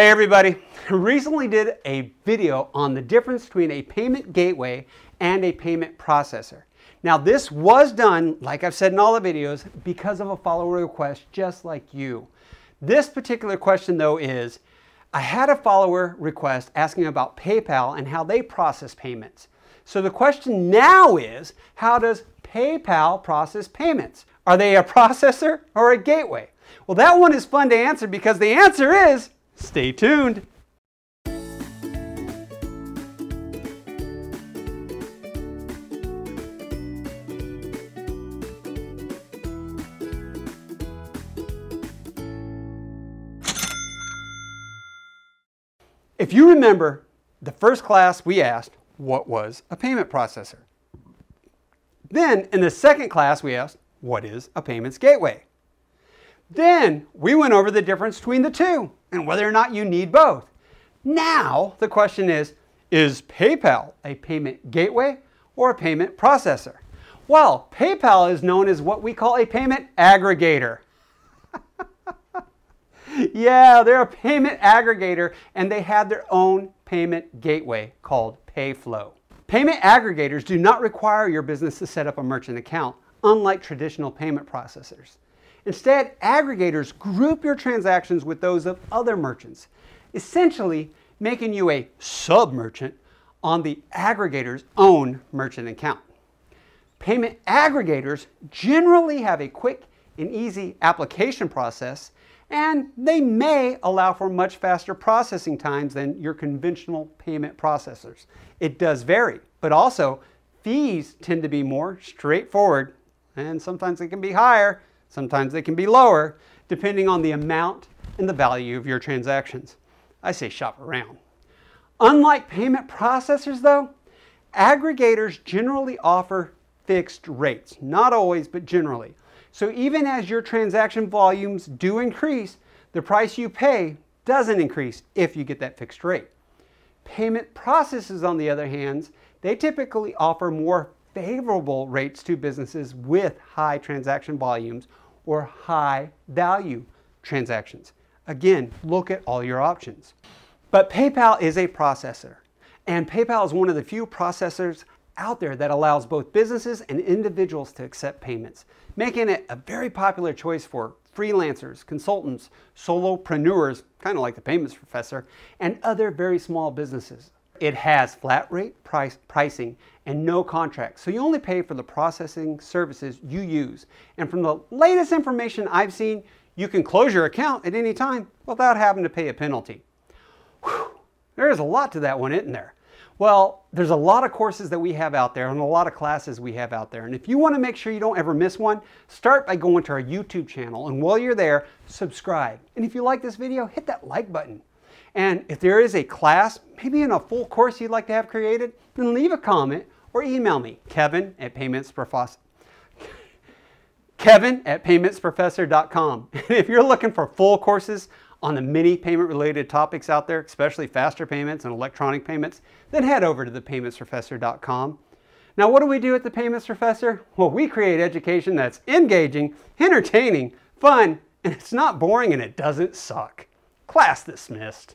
Hey everybody, I recently did a video on the difference between a payment gateway and a payment processor. Now this was done, like I've said in all the videos, because of a follower request just like you. This particular question though is, I had a follower request asking about PayPal and how they process payments. So the question now is, how does PayPal process payments? Are they a processor or a gateway? Well, that one is fun to answer because the answer is, stay tuned. If you remember, the first class we asked, what was a payment processor? Then in the second class we asked, what is a payments gateway? Then we went over the difference between the two and whether or not you need both. Now the question is PayPal a payment gateway or a payment processor? Well, PayPal is known as what we call a payment aggregator. Yeah, they're a payment aggregator and they had their own payment gateway called Payflow. Payment aggregators do not require your business to set up a merchant account, unlike traditional payment processors. Instead, aggregators group your transactions with those of other merchants, essentially making you a sub-merchant on the aggregator's own merchant account. Payment aggregators generally have a quick and easy application process, and they may allow for much faster processing times than your conventional payment processors. It does vary, but also fees tend to be more straightforward, and sometimes they can be higher. Sometimes they can be lower, depending on the amount and the value of your transactions. I say shop around. Unlike payment processors though, aggregators generally offer fixed rates. Not always, but generally. So even as your transaction volumes do increase, the price you pay doesn't increase if you get that fixed rate. Payment processors, on the other hand, they typically offer more favorable rates to businesses with high transaction volumes or high value transactions. Again, look at all your options. But PayPal is a processor, and PayPal is one of the few processors out there that allows both businesses and individuals to accept payments, making it a very popular choice for freelancers, consultants, solopreneurs, kind of like the Payments Professor, and other very small businesses. It has flat rate pricing and no contracts, so you only pay for the processing services you use. And from the latest information I've seen, you can close your account at any time without having to pay a penalty. Whew, there is a lot to that one, isn't there? Well, there's a lot of courses that we have out there and a lot of classes we have out there. And if you want to make sure you don't ever miss one, start by going to our YouTube channel. And while you're there, subscribe. And if you like this video, hit that like button. And if there is a class, maybe in a full course you'd like to have created, then leave a comment or email me, Kevin at PaymentsProfessor.com. And if you're looking for full courses on the many payment-related topics out there, especially faster payments and electronic payments, then head over to the PaymentsProfessor.com. Now, what do we do at the Payments Professor? Well, we create education that's engaging, entertaining, fun, and it's not boring and it doesn't suck. Class dismissed.